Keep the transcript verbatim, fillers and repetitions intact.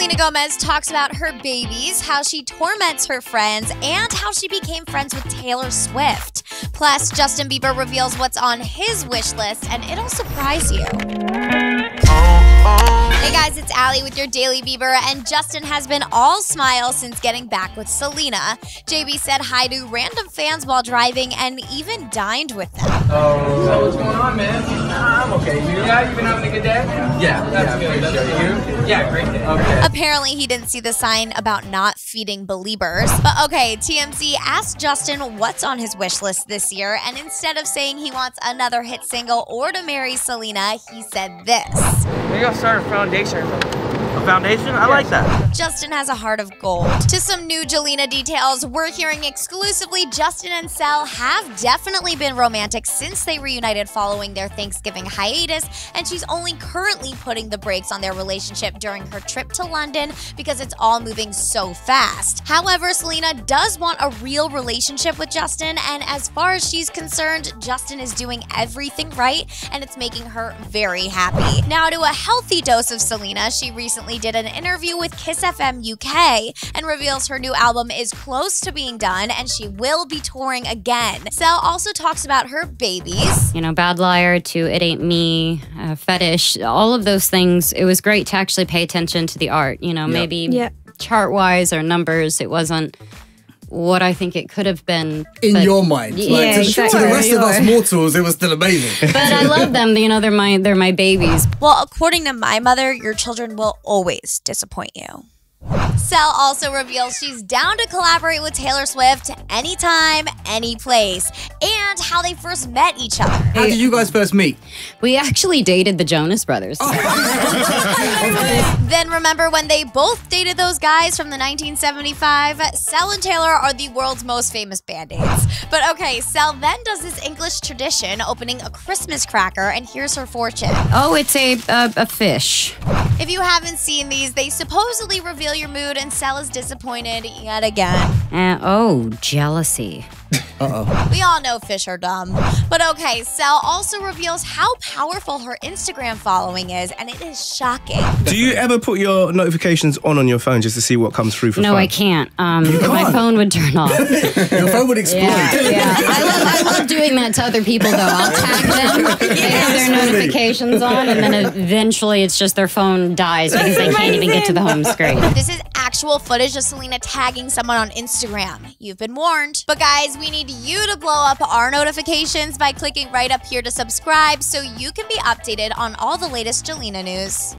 Selena Gomez talks about her babies, how she torments her friends, and how she became friends with Taylor Swift. Plus, Justin Bieber reveals what's on his wish list, and it'll surprise you. Hey guys, it's Allie with your Daily Bieber, and Justin has been all smiles since getting back with Selena. J B said hi to random fans while driving and even dined with them. Oh, so what's going on, man? I'm okay. You yeah, you been having a good day? Yeah, yeah that's yeah, good. That's good. You? Yeah, great day. Okay. Apparently, he didn't see the sign about not feeding Beliebers. But okay, T M Z asked Justin what's on his wish list this year, and instead of saying he wants another hit single or to marry Selena, he said this. Maybe I'll start a foundation. A foundation? I yes. like that. Justin has a heart of gold. To some new Jelena details, we're hearing exclusively Justin and Sel have definitely been romantic since they reunited following their Thanksgiving hiatus, and she's only currently putting the brakes on their relationship during her trip to London because it's all moving so fast. However, Selena does want a real relationship with Justin, and as far as she's concerned, Justin is doing everything right, and it's making her very happy. Now, to a healthy dose of Selena, she recently did an interview with Kiss F M U K and reveals her new album is close to being done and she will be touring again. Sel also talks about her babies. You know, Bad Liar to It Ain't Me, uh, Fetish, all of those things. It was great to actually pay attention to the art. You know, yep. maybe yep. chart-wise or numbers, it wasn't what I think it could have been. In but, your mind. Like, yeah, to, exactly. to the rest sure. of us mortals, it was still amazing. But I love them. You know, they're my, they're my babies. Well, according to my mother, your children will always disappoint you. Sel also reveals she's down to collaborate with Taylor Swift anytime, any place, and how they first met each other. How did you guys first meet? We actually dated the Jonas Brothers. Oh. Then remember when they both dated those guys from the nineteen seventy-five? Sel and Taylor are the world's most famous band-aids. But okay, Sel then does this English tradition, opening a Christmas cracker, and here's her fortune. Oh, it's a, a, a fish. If you haven't seen these, they supposedly reveal your mood, and Sel is disappointed yet again. Uh, oh, jealousy. Uh-oh. We all know fish are dumb. But okay, Sel also reveals how powerful her Instagram following is, and it is shocking. Do you ever put your notifications on on your phone just to see what comes through for No, fun? I can't. Um, you can't. My phone would turn off. Your phone would explode. Yeah, yeah. I, love, I love doing that to other people, though. I'll tag them, they have their notifications on, and then eventually it's just their phone dies because they can't even get to the home screen. This is actual footage of Selena tagging someone on Instagram. You've been warned. But guys, we need you to blow up our notifications by clicking right up here to subscribe so you can be updated on all the latest Jelena news.